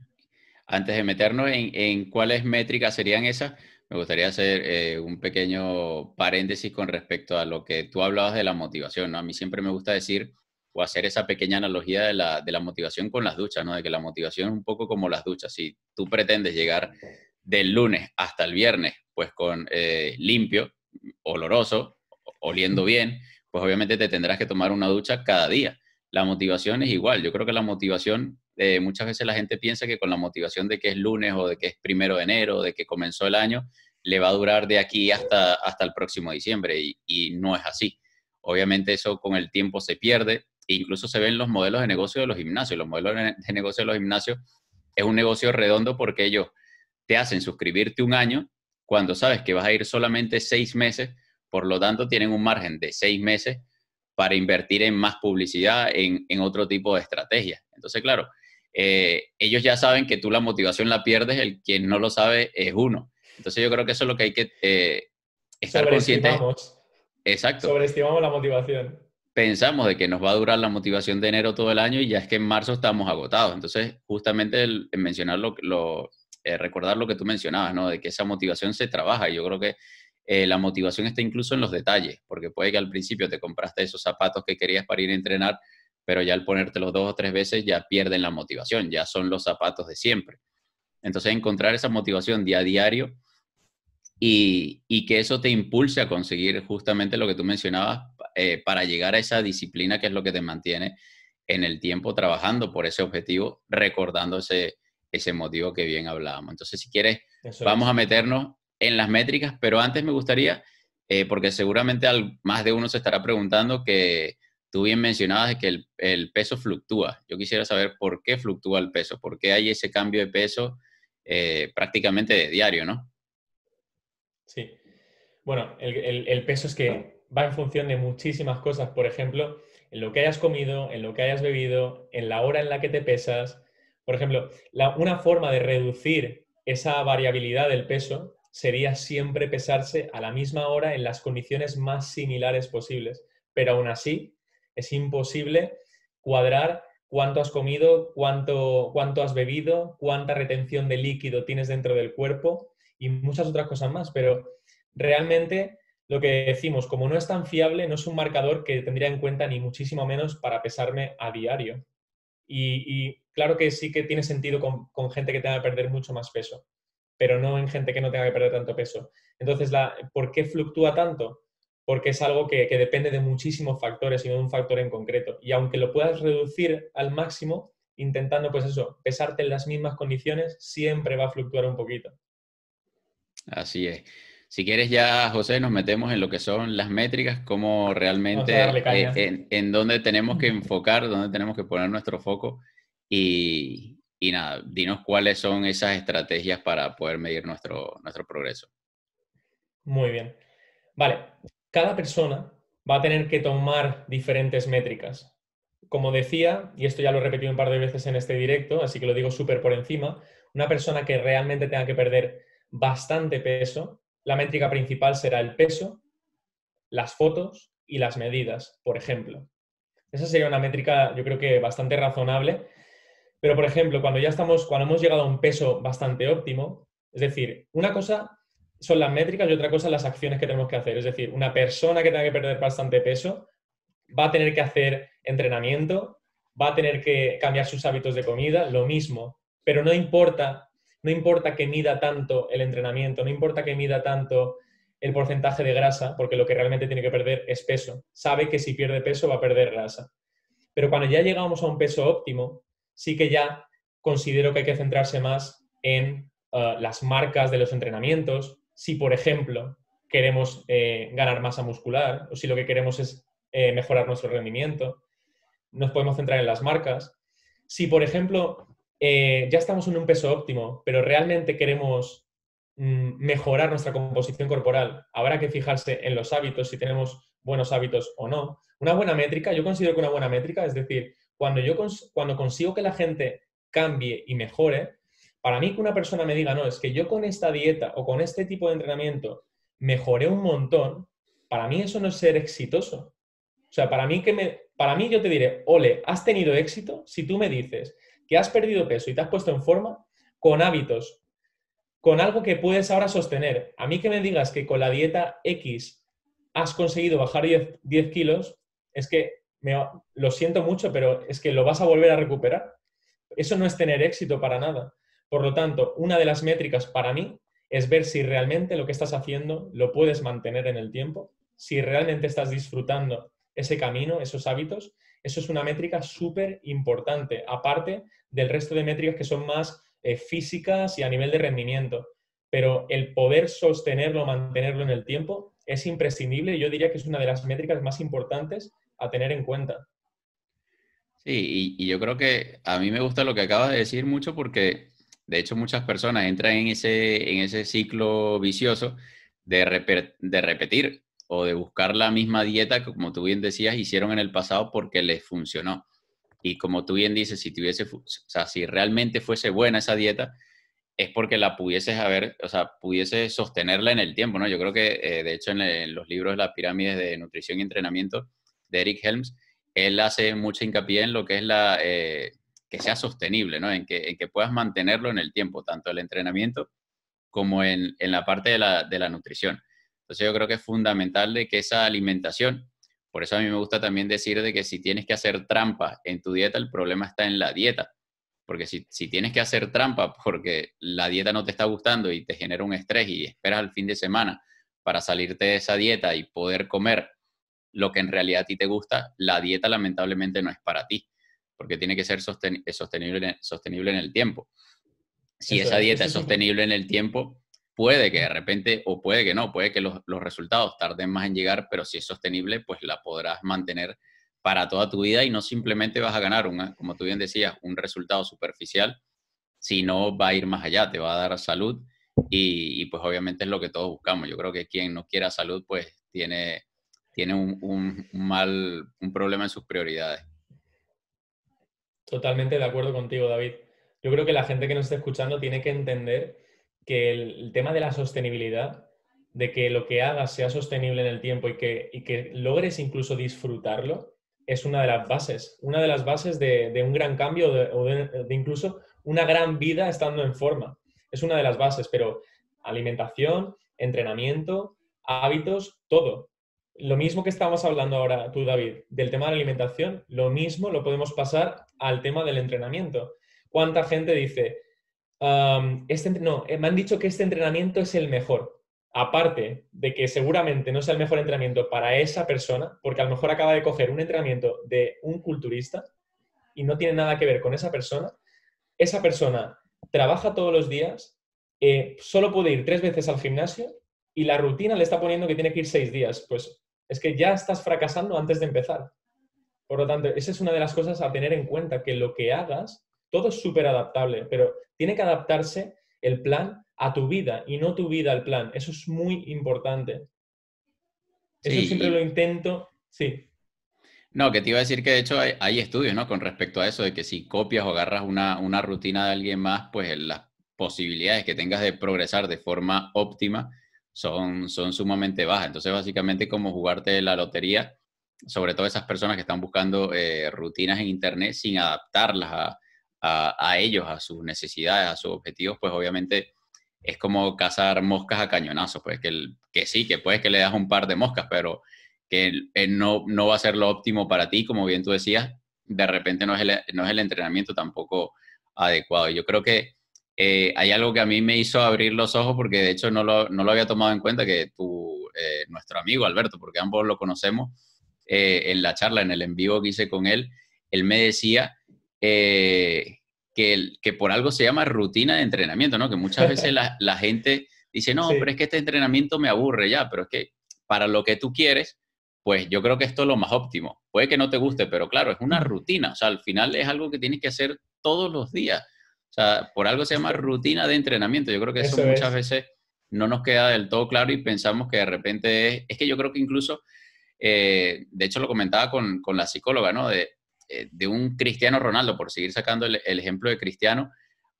antes de meternos en, en cuáles métricas serían esas, me gustaría hacer eh, un pequeño paréntesis con respecto a lo que tú hablabas de la motivación, ¿no? A mí siempre me gusta decir... o hacer esa pequeña analogía de la, de la motivación con las duchas, ¿no? De que la motivación es un poco como las duchas. Si tú pretendes llegar del lunes hasta el viernes, pues con eh, limpio, oloroso, oliendo bien, pues obviamente te tendrás que tomar una ducha cada día. La motivación es igual. Yo creo que la motivación, eh, muchas veces la gente piensa que con la motivación de que es lunes o de que es primero de enero, de que comenzó el año, le va a durar de aquí hasta, hasta el próximo diciembre y, y no es así. Obviamente eso con el tiempo se pierde. Incluso se ven los modelos de negocio de los gimnasios. Los modelos de negocio de los gimnasios es un negocio redondo porque ellos te hacen suscribirte un año cuando sabes que vas a ir solamente seis meses. Por lo tanto, tienen un margen de seis meses para invertir en más publicidad, en, en otro tipo de estrategias. Entonces, claro, eh, ellos ya saben que tú la motivación la pierdes, el quien no lo sabe es uno. Entonces, yo creo que eso es lo que hay que eh, estar conscientes. Exacto. Sobreestimamos la motivación. Pensamos de que nos va a durar la motivación de enero todo el año y ya es que en marzo estamos agotados. Entonces, justamente el, el mencionar lo, lo, eh, recordar lo que tú mencionabas, ¿no? De que esa motivación se trabaja. Y yo creo que eh, la motivación está incluso en los detalles, porque puede que al principio te compraste esos zapatos que querías para ir a entrenar, pero ya al ponértelos dos o tres veces ya pierden la motivación, ya son los zapatos de siempre. Entonces, encontrar esa motivación día a diario y, y que eso te impulse a conseguir justamente lo que tú mencionabas, Eh, para llegar a esa disciplina que es lo que te mantiene en el tiempo trabajando por ese objetivo, recordando ese, ese motivo que bien hablábamos. Entonces, si quieres, Eso vamos es. a meternos en las métricas, pero antes me gustaría, eh, porque seguramente al, más de uno se estará preguntando que tú bien mencionabas que el, el peso fluctúa. Yo quisiera saber por qué fluctúa el peso, por qué hay ese cambio de peso eh, prácticamente de diario, ¿no? Sí. Bueno, el, el, el peso es que... va en función de muchísimas cosas. Por ejemplo, en lo que hayas comido, en lo que hayas bebido, en la hora en la que te pesas. Por ejemplo, la, una forma de reducir esa variabilidad del peso sería siempre pesarse a la misma hora en las condiciones más similares posibles. Pero aún así, es imposible cuadrar cuánto has comido, cuánto, cuánto has bebido, cuánta retención de líquido tienes dentro del cuerpo y muchas otras cosas más. Pero realmente lo que decimos, como no es tan fiable, no es un marcador que tendría en cuenta ni muchísimo menos para pesarme a diario. Y, y claro que sí que tiene sentido con, con gente que tenga que perder mucho más peso, pero no en gente que no tenga que perder tanto peso. Entonces, la, ¿por qué fluctúa tanto? Porque es algo que, que depende de muchísimos factores y no de un factor en concreto. Y aunque lo puedas reducir al máximo, intentando, pues eso, pesarte en las mismas condiciones, siempre va a fluctuar un poquito. Así es. Si quieres ya, José, nos metemos en lo que son las métricas, cómo realmente, eh, en, en dónde tenemos que enfocar, dónde tenemos que poner nuestro foco. Y, y nada, dinos cuáles son esas estrategias para poder medir nuestro, nuestro progreso. Muy bien. Vale. Cada persona va a tener que tomar diferentes métricas. Como decía, y esto ya lo he repetido un par de veces en este directo, así que lo digo súper por encima, una persona que realmente tenga que perder bastante peso, la métrica principal será el peso, las fotos y las medidas, por ejemplo. Esa sería una métrica, yo creo que bastante razonable, pero por ejemplo, cuando ya estamos, cuando hemos llegado a un peso bastante óptimo, es decir, una cosa son las métricas y otra cosa las acciones que tenemos que hacer. Es decir, una persona que tenga que perder bastante peso va a tener que hacer entrenamiento, va a tener que cambiar sus hábitos de comida, lo mismo. Pero no importa, no importa que mida tanto el entrenamiento, no importa que mida tanto el porcentaje de grasa, porque lo que realmente tiene que perder es peso. Sabe que si pierde peso va a perder grasa. Pero cuando ya llegamos a un peso óptimo, sí que ya considero que hay que centrarse más en uh, las marcas de los entrenamientos. Si, por ejemplo, queremos eh, ganar masa muscular o si lo que queremos es eh, mejorar nuestro rendimiento, nos podemos centrar en las marcas. Si, por ejemplo, eh, ya estamos en un peso óptimo, pero realmente queremos mm, mejorar nuestra composición corporal, habrá que fijarse en los hábitos, si tenemos buenos hábitos o no. Una buena métrica, yo considero que una buena métrica, es decir, cuando yo cons- cuando consigo que la gente cambie y mejore, para mí que una persona me diga, no, es que yo con esta dieta o con este tipo de entrenamiento mejoré un montón, para mí eso no es ser exitoso. O sea, para mí, que me, para mí yo te diré, ole, has tenido éxito si tú me dices que has perdido peso y te has puesto en forma con hábitos, con algo que puedes ahora sostener. A mí que me digas que con la dieta X has conseguido bajar diez, diez kilos, es que me, lo siento mucho, pero es que lo vas a volver a recuperar. Eso no es tener éxito para nada. Por lo tanto, una de las métricas para mí es ver si realmente lo que estás haciendo lo puedes mantener en el tiempo, si realmente estás disfrutando ese camino, esos hábitos. Eso es una métrica súper importante, aparte del resto de métricas que son más eh, físicas y a nivel de rendimiento. Pero el poder sostenerlo, mantenerlo en el tiempo es imprescindible y yo diría que es una de las métricas más importantes a tener en cuenta. Sí, y, y yo creo que a mí me gusta lo que acabas de decir mucho porque... De hecho, muchas personas entran en ese, en ese ciclo vicioso de, reper, de repetir o de buscar la misma dieta que, como tú bien decías, hicieron en el pasado porque les funcionó. Y como tú bien dices, si tuviese, o sea, si realmente fuese buena esa dieta, es porque la pudieses haber, o sea, pudieses sostenerla en el tiempo, ¿no? Yo creo que, eh, de hecho, en, el, en los libros Las Pirámides de Nutrición y Entrenamiento de Eric Helms, él hace mucha hincapié en lo que es la... Eh, que sea sostenible, ¿no? En que, en que puedas mantenerlo en el tiempo, tanto el entrenamiento como en, en la parte de la, de la nutrición. Entonces yo creo que es fundamental de que esa alimentación, por eso a mí me gusta también decir de que si tienes que hacer trampa en tu dieta, el problema está en la dieta. Porque si, si tienes que hacer trampa porque la dieta no te está gustando y te genera un estrés y esperas al fin de semana para salirte de esa dieta y poder comer lo que en realidad a ti te gusta, la dieta lamentablemente no es para ti. Porque tiene que ser sosten- sostenible, sostenible en el tiempo. Si eso, esa dieta es sostenible en el tiempo, puede que de repente, o puede que no, puede que los, los resultados tarden más en llegar, pero si es sostenible, pues la podrás mantener para toda tu vida y no simplemente vas a ganar, una, como tú bien decías, un resultado superficial, sino va a ir más allá, te va a dar salud y, y pues obviamente es lo que todos buscamos. Yo creo que quien no quiera salud, pues tiene... tiene un, un, un mal, un problema en sus prioridades. Totalmente de acuerdo contigo, David. Yo creo que la gente que nos está escuchando tiene que entender que el, el tema de la sostenibilidad, de que lo que hagas sea sostenible en el tiempo y que, y que logres incluso disfrutarlo, es una de las bases. Una de las bases de, de un gran cambio de, o de, de incluso una gran vida estando en forma. Es una de las bases, pero alimentación, entrenamiento, hábitos, todo. Lo mismo que estábamos hablando ahora tú, David, del tema de la alimentación, lo mismo lo podemos pasar al tema del entrenamiento. ¿Cuánta gente dice, um, este, no, me han dicho que este entrenamiento es el mejor? Aparte de que seguramente no sea el mejor entrenamiento para esa persona, porque a lo mejor acaba de coger un entrenamiento de un culturista y no tiene nada que ver con esa persona, esa persona trabaja todos los días, eh, solo puede ir tres veces al gimnasio y la rutina le está poniendo que tiene que ir seis días. Pues es que ya estás fracasando antes de empezar. Por lo tanto, esa es una de las cosas a tener en cuenta, que lo que hagas, todo es súper adaptable, pero tiene que adaptarse el plan a tu vida y no tu vida al plan. Eso es muy importante. Eso sí, siempre y... lo intento, sí. No, que te iba a decir que de hecho hay, hay estudios, ¿no?, con respecto a eso, de que si copias o agarras una, una rutina de alguien más, pues las posibilidades que tengas de progresar de forma óptima son, son sumamente bajas. Entonces, básicamente, como jugarte la lotería, sobre todo esas personas que están buscando eh, rutinas en internet sin adaptarlas a, a, a ellos, a sus necesidades, a sus objetivos, pues obviamente es como cazar moscas a cañonazos, pues que, el, que sí, que puedes que le das un par de moscas, pero que no, no va a ser lo óptimo para ti, como bien tú decías, de repente no es el, no es el entrenamiento tampoco adecuado. Yo creo que eh, hay algo que a mí me hizo abrir los ojos, porque de hecho no lo, no lo había tomado en cuenta, que tú, eh, nuestro amigo Alberto, porque ambos lo conocemos, eh, en la charla, en el en vivo que hice con él, él me decía eh, que, el, que por algo se llama rutina de entrenamiento, ¿no? Que muchas veces la, la gente dice, no, sí, pero es que este entrenamiento me aburre ya, pero es que para lo que tú quieres, pues yo creo que esto es lo más óptimo. Puede que no te guste, pero claro, es una rutina. O sea, al final es algo que tienes que hacer todos los días. O sea, por algo se llama rutina de entrenamiento. Yo creo que eso, eso muchas es. veces no nos queda del todo claro y pensamos que de repente es... Es que yo creo que incluso, eh, de hecho lo comentaba con, con la psicóloga, ¿no? De, eh, de un Cristiano Ronaldo, por seguir sacando el, el ejemplo de Cristiano,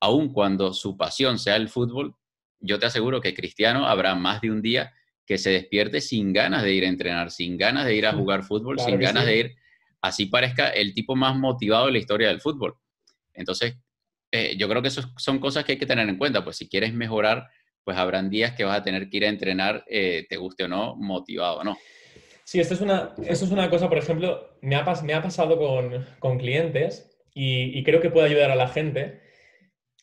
aun cuando su pasión sea el fútbol, yo te aseguro que Cristiano habrá más de un día que se despierte sin ganas de ir a entrenar, sin ganas de ir a jugar fútbol, claro, sin ganas sí. de ir, así parezca el tipo más motivado de la historia del fútbol. Entonces, eh, yo creo que eso son cosas que hay que tener en cuenta, pues si quieres mejorar, pues habrán días que vas a tener que ir a entrenar, eh, te guste o no, motivado o no. Sí, esto es una, esto es una cosa, por ejemplo, me ha, pas, me ha pasado con, con clientes y, y creo que puede ayudar a la gente,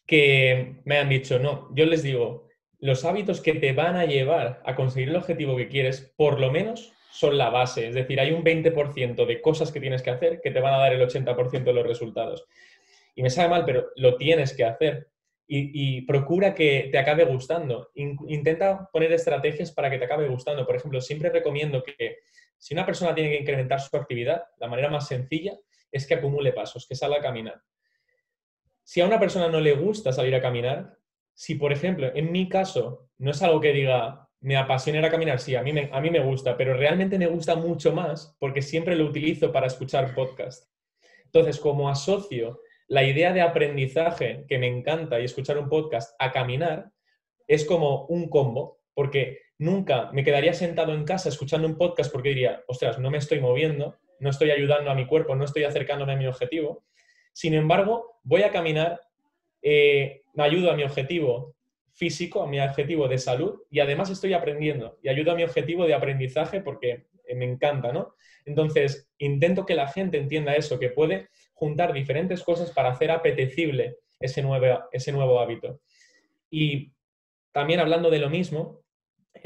que me han dicho, no, yo les digo... Los hábitos que te van a llevar a conseguir el objetivo que quieres, por lo menos, son la base. Es decir, hay un veinte por ciento de cosas que tienes que hacer que te van a dar el ochenta por ciento de los resultados. Y me sabe mal, pero lo tienes que hacer. Y, y procura que te acabe gustando. In, intenta poner estrategias para que te acabe gustando. Por ejemplo, siempre recomiendo que si una persona tiene que incrementar su actividad, la manera más sencilla es que acumule pasos, que salga a caminar. Si a una persona no le gusta salir a caminar, si, por ejemplo, en mi caso, no es algo que diga, me apasiona ir a caminar, sí, a mí, me, a mí me gusta, pero realmente me gusta mucho más porque siempre lo utilizo para escuchar podcast. Entonces, como asocio la idea de aprendizaje, que me encanta, y escuchar un podcast, a caminar, es como un combo, porque nunca me quedaría sentado en casa escuchando un podcast porque diría, ostras, no me estoy moviendo, no estoy ayudando a mi cuerpo, no estoy acercándome a mi objetivo. Sin embargo, voy a caminar, eh, me ayudo a mi objetivo físico, a mi objetivo de salud, y además estoy aprendiendo y ayudo a mi objetivo de aprendizaje porque me encanta, ¿no? Entonces, intento que la gente entienda eso, que puede juntar diferentes cosas para hacer apetecible ese nuevo, ese nuevo hábito. Y también hablando de lo mismo,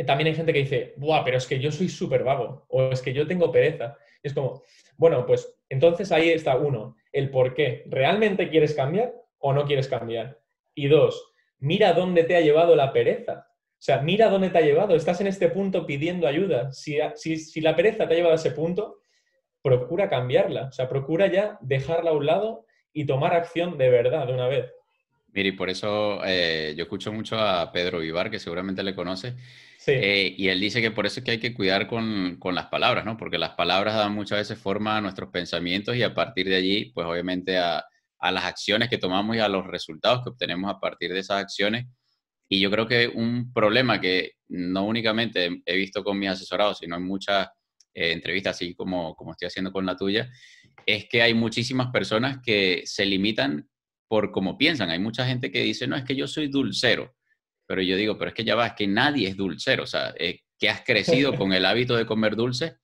también hay gente que dice, ¡buah, pero es que yo soy súper vago! O es que yo tengo pereza. Y es como, bueno, pues entonces ahí está uno, el por qué. ¿Realmente quieres cambiar o no quieres cambiar? Y dos, mira dónde te ha llevado la pereza. O sea, mira dónde te ha llevado. Estás en este punto pidiendo ayuda. Si, si, si la pereza te ha llevado a ese punto, procura cambiarla. O sea, procura ya dejarla a un lado y tomar acción de verdad de una vez. Mire, y por eso eh, yo escucho mucho a Pedro Vivar, que seguramente le conoces, Sí. Eh, y él dice que por eso es que hay que cuidar con, con las palabras, ¿no? Porque las palabras dan muchas veces forma a nuestros pensamientos y a partir de allí, pues obviamente a, a las acciones que tomamos y a los resultados que obtenemos a partir de esas acciones. Y yo creo que un problema que no únicamente he visto con mis asesorados, sino en muchas eh, entrevistas, así como, como estoy haciendo con la tuya, es que hay muchísimas personas que se limitan por cómo piensan. Hay mucha gente que dice, no, es que yo soy dulcero. Pero yo digo, pero es que ya va, es que nadie es dulcero. O sea, eh, que has crecido con el hábito de comer dulce,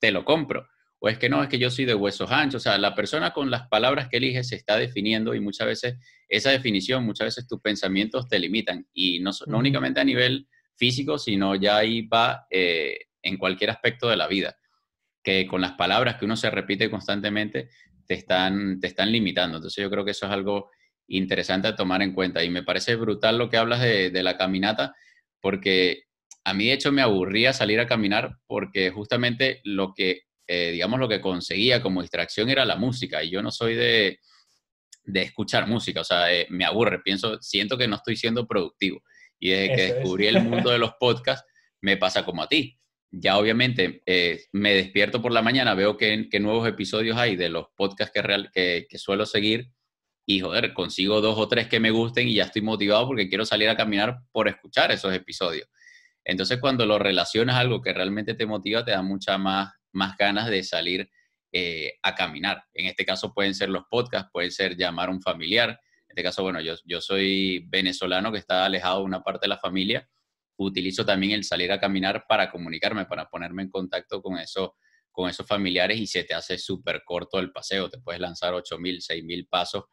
te lo compro. O es que no, es que yo soy de huesos anchos. O sea, la persona con las palabras que elige se está definiendo y muchas veces esa definición, muchas veces tus pensamientos te limitan. Y no, no únicamente a nivel físico, sino ya ahí va eh, en cualquier aspecto de la vida. Que con las palabras que uno se repite constantemente te están, te están limitando. Entonces yo creo que eso es algo interesante a tomar en cuenta. Y me parece brutal lo que hablas de, de la caminata, porque a mí de hecho me aburría salir a caminar porque justamente lo que Eh, digamos, lo que conseguía como distracción era la música, y yo no soy de, de escuchar música, o sea, eh, me aburre, pienso, siento que no estoy siendo productivo, y desde que descubrí el mundo de los podcasts, me pasa como a ti, ya obviamente eh, me despierto por la mañana, veo qué nuevos episodios hay de los podcasts que, real, que, que suelo seguir, y joder, consigo dos o tres que me gusten, y ya estoy motivado porque quiero salir a caminar por escuchar esos episodios. Entonces cuando lo relacionas a algo que realmente te motiva, te da mucha más, más ganas de salir eh, a caminar. En este caso pueden ser los podcasts, pueden ser llamar a un familiar. En este caso, bueno, yo, yo soy venezolano que está alejado de una parte de la familia. Utilizo también el salir a caminar para comunicarme, para ponerme en contacto con, eso, con esos familiares, y se te hace súper corto el paseo. Te puedes lanzar ocho mil, seis mil pasos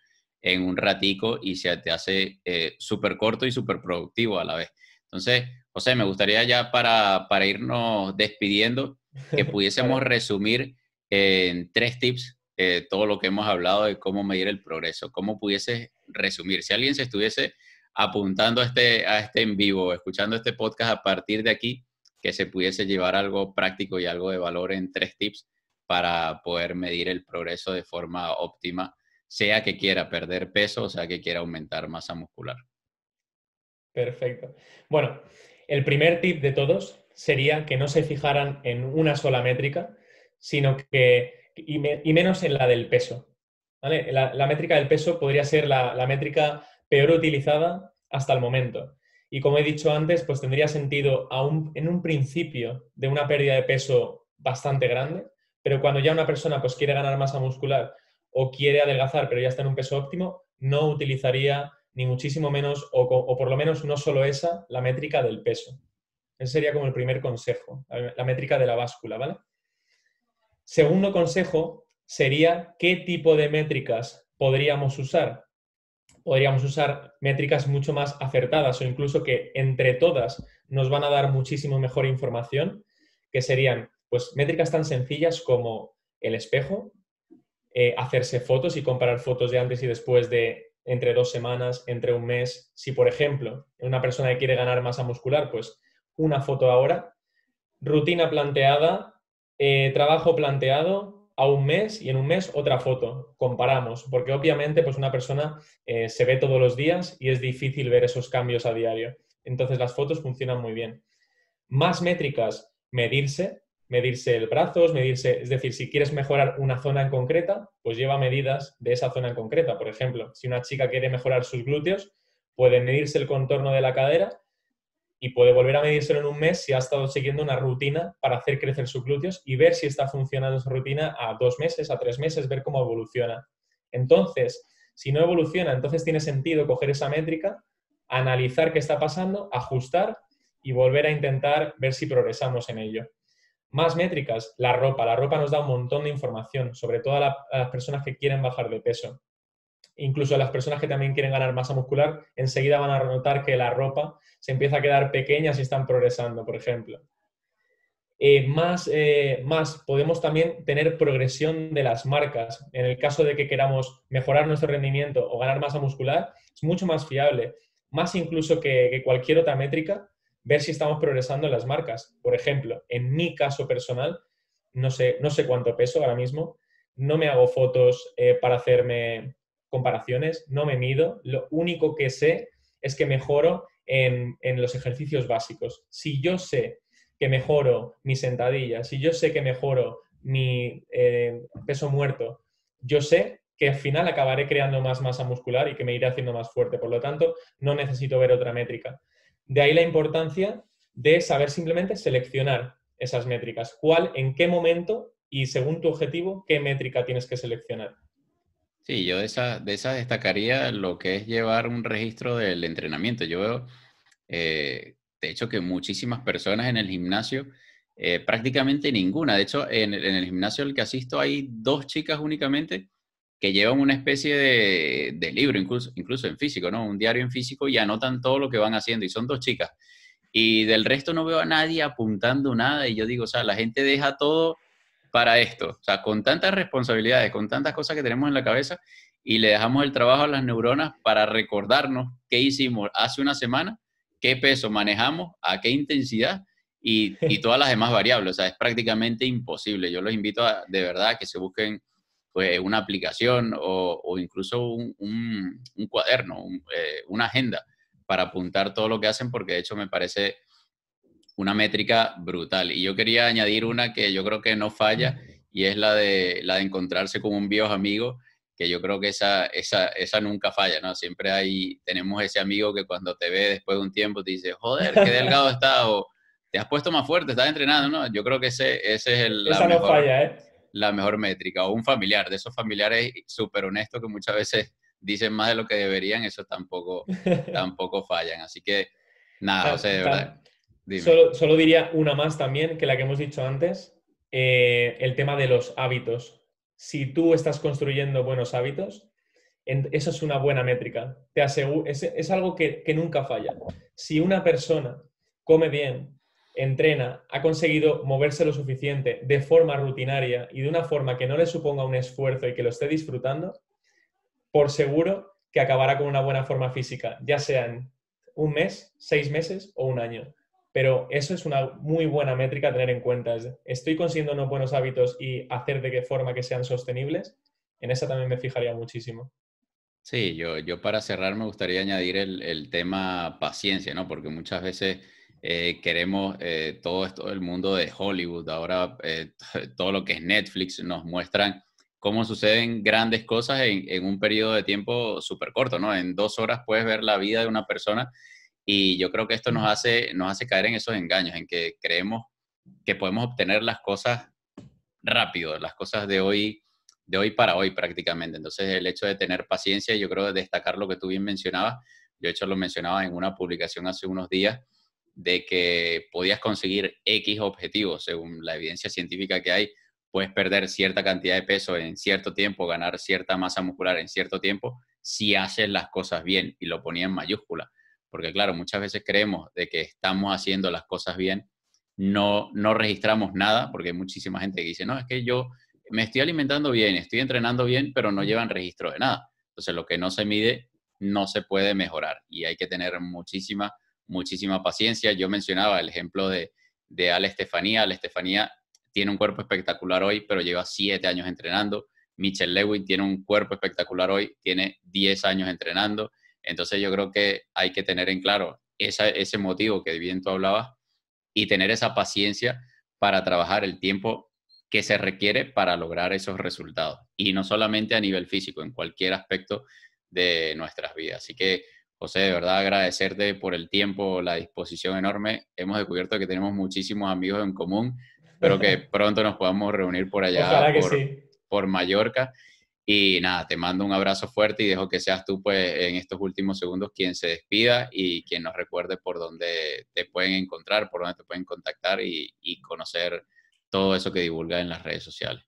en un ratico y se te hace eh, súper corto y súper productivo a la vez. Entonces, José, me gustaría ya para, para irnos despidiendo que pudiésemos resumir en tres tips eh, todo lo que hemos hablado de cómo medir el progreso. ¿Cómo pudieses resumir? Si alguien se estuviese apuntando a este, a este en vivo, escuchando este podcast a partir de aquí, que se pudiese llevar algo práctico y algo de valor en tres tips para poder medir el progreso de forma óptima, sea que quiera perder peso, o sea que quiera aumentar masa muscular. Perfecto. Bueno, el primer tip de todos sería que no se fijaran en una sola métrica, sino que, y, me, y menos en la del peso, ¿vale? La, la métrica del peso podría ser la, la métrica peor utilizada hasta el momento. Y como he dicho antes, pues tendría sentido a un, en un principio de una pérdida de peso bastante grande, pero cuando ya una persona pues quiere ganar masa muscular o quiere adelgazar, pero ya está en un peso óptimo, no utilizaría ni muchísimo menos, o, o por lo menos no solo esa, la métrica del peso. Ese sería como el primer consejo, la métrica de la báscula, ¿vale? Segundo consejo sería qué tipo de métricas podríamos usar. Podríamos usar métricas mucho más acertadas o incluso que entre todas nos van a dar muchísimo mejor información, que serían pues métricas tan sencillas como el espejo, eh, hacerse fotos y comparar fotos de antes y después de entre dos semanas, entre un mes. Si, por ejemplo, una persona que quiere ganar masa muscular, pues una foto ahora, rutina planteada, eh, trabajo planteado a un mes y en un mes otra foto. Comparamos, porque obviamente pues una persona eh, se ve todos los días y es difícil ver esos cambios a diario. Entonces las fotos funcionan muy bien. Más métricas, medirse, medirse el brazo, medirse, es decir, si quieres mejorar una zona en concreta, pues lleva medidas de esa zona en concreta. Por ejemplo, si una chica quiere mejorar sus glúteos, puede medirse el contorno de la cadera y puede volver a medírselo en un mes si ha estado siguiendo una rutina para hacer crecer sus glúteos y ver si está funcionando su rutina a dos meses, a tres meses, ver cómo evoluciona. Entonces, si no evoluciona, entonces tiene sentido coger esa métrica, analizar qué está pasando, ajustar y volver a intentar ver si progresamos en ello. Más métricas, la ropa. La ropa nos da un montón de información, sobre todo a, la, a las personas que quieren bajar de peso. Incluso a las personas que también quieren ganar masa muscular, enseguida van a notar que la ropa se empieza a quedar pequeña si están progresando, por ejemplo. Eh, más, eh, más, podemos también tener progresión de las marcas. En el caso de que queramos mejorar nuestro rendimiento o ganar masa muscular, es mucho más fiable. Más incluso que, que cualquier otra métrica, ver si estamos progresando en las marcas. Por ejemplo, en mi caso personal, no sé, no sé cuánto peso ahora mismo, no me hago fotos eh, para hacerme comparaciones, no me mido. Lo único que sé es que mejoro en, en los ejercicios básicos. Si yo sé que mejoro mi sentadilla, si yo sé que mejoro mi eh, peso muerto, yo sé que al final acabaré creando más masa muscular y que me iré haciendo más fuerte. Por lo tanto, no necesito ver otra métrica. De ahí la importancia de saber simplemente seleccionar esas métricas. ¿Cuál, en qué momento y según tu objetivo, qué métrica tienes que seleccionar? Sí, yo de esas de esas destacaría lo que es llevar un registro del entrenamiento. Yo veo, eh, de hecho, que muchísimas personas en el gimnasio, eh, prácticamente ninguna. De hecho, en, en el gimnasio al que asisto hay dos chicas únicamente que llevan una especie de, de libro, incluso, incluso en físico, ¿no? Un diario en físico, y anotan todo lo que van haciendo, y son dos chicas. Y del resto no veo a nadie apuntando nada, y yo digo, o sea, la gente deja todo para esto. O sea, con tantas responsabilidades, con tantas cosas que tenemos en la cabeza, y le dejamos el trabajo a las neuronas para recordarnos qué hicimos hace una semana, qué peso manejamos, a qué intensidad, y, y todas las demás variables. O sea, es prácticamente imposible. Yo los invito a, de verdad, que se busquen pues, una aplicación o, o incluso un, un, un cuaderno, un, eh, una agenda, para apuntar todo lo que hacen, porque de hecho me parece una métrica brutal. Y yo quería añadir una que yo creo que no falla, y es la de, la de encontrarse con un viejo amigo, que yo creo que esa, esa, esa nunca falla, ¿no? Siempre hay, tenemos ese amigo que cuando te ve después de un tiempo te dice, joder, qué delgado estás, o te has puesto más fuerte, estás entrenando, ¿no? Yo creo que ese, ese es el, la, esa mejor, no falla, ¿eh? la mejor métrica. O un familiar, de esos familiares súper honestos que muchas veces dicen más de lo que deberían, eso tampoco, tampoco fallan. Así que, nada, José, de verdad. Dime. Solo, solo diría una más también, que la que hemos dicho antes, eh, el tema de los hábitos. Si tú estás construyendo buenos hábitos, en, eso es una buena métrica. Te aseguro, es, es algo que, que nunca falla. Si una persona come bien, entrena, ha conseguido moverse lo suficiente de forma rutinaria y de una forma que no le suponga un esfuerzo y que lo esté disfrutando, por seguro que acabará con una buena forma física, ya sean un mes, seis meses o un año. Pero eso es una muy buena métrica a tener en cuenta. ¿Estoy consiguiendo unos buenos hábitos y hacer de qué forma que sean sostenibles? En esa también me fijaría muchísimo. Sí, yo, yo para cerrar me gustaría añadir el, el tema paciencia, ¿no? Porque muchas veces eh, queremos eh, todo esto, el mundo de Hollywood, ahora eh, todo lo que es Netflix nos muestran cómo suceden grandes cosas en, en un periodo de tiempo súper corto, ¿no? En dos horas puedes ver la vida de una persona, y yo creo que esto nos hace, nos hace caer en esos engaños, en que creemos que podemos obtener las cosas rápido, las cosas de hoy, de hoy para hoy prácticamente. Entonces el hecho de tener paciencia, yo creo de destacar lo que tú bien mencionabas, yo de hecho lo mencionaba en una publicación hace unos días, de que podías conseguir X objetivos según la evidencia científica que hay. Puedes perder cierta cantidad de peso en cierto tiempo, ganar cierta masa muscular en cierto tiempo, si haces las cosas bien, y lo ponía en mayúscula. Porque claro, muchas veces creemos de que estamos haciendo las cosas bien, no, no registramos nada, porque hay muchísima gente que dice, no, es que yo me estoy alimentando bien, estoy entrenando bien, pero no llevan registro de nada. Entonces lo que no se mide no se puede mejorar, y hay que tener muchísima, muchísima paciencia. Yo mencionaba el ejemplo de, de Ale Estefanía. Ale Estefanía tiene un cuerpo espectacular hoy, pero lleva siete años entrenando. Michelle Lewin tiene un cuerpo espectacular hoy, tiene diez años entrenando. Entonces yo creo que hay que tener en claro esa, ese motivo que bien tú hablabas, y tener esa paciencia para trabajar el tiempo que se requiere para lograr esos resultados. Y no solamente a nivel físico, en cualquier aspecto de nuestras vidas. Así que, José, de verdad agradecerte por el tiempo, la disposición enorme. Hemos descubierto que tenemos muchísimos amigos en común. Espero que pronto nos podamos reunir por allá, por, sí. por Mallorca. Y nada, te mando un abrazo fuerte, y dejo que seas tú, pues, en estos últimos segundos quien se despida y quien nos recuerde por dónde te pueden encontrar, por dónde te pueden contactar y, y conocer todo eso que divulgas en las redes sociales.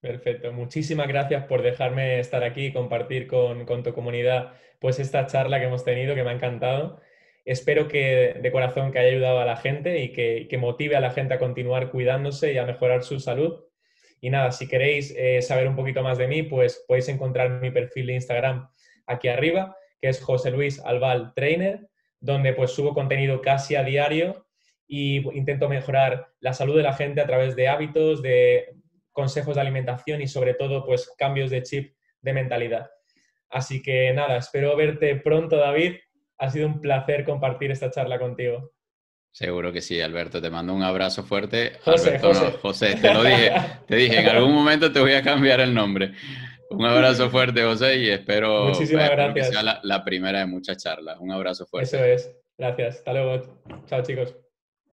Perfecto. Muchísimas gracias por dejarme estar aquí y compartir con, con tu comunidad pues esta charla que hemos tenido, que me ha encantado. Espero que de corazón que haya ayudado a la gente y que, que motive a la gente a continuar cuidándose y a mejorar su salud. Y nada, si queréis eh, saber un poquito más de mí, pues podéis encontrar mi perfil de Instagram aquí arriba, que es José Luis Albal Trainer, donde pues subo contenido casi a diario y intento mejorar la salud de la gente a través de hábitos, de consejos de alimentación y sobre todo pues cambios de chip de mentalidad. Así que nada, espero verte pronto, David. Ha sido un placer compartir esta charla contigo. Seguro que sí, Alberto. Te mando un abrazo fuerte. José, Alberto, José. No, José, te lo dije. Te dije, en algún momento te voy a cambiar el nombre. Un abrazo fuerte, José, y espero, Muchísimas eh, gracias. espero que sea la, la primera de muchas charlas. Un abrazo fuerte. Eso es. Gracias. Hasta luego. Chao, chicos.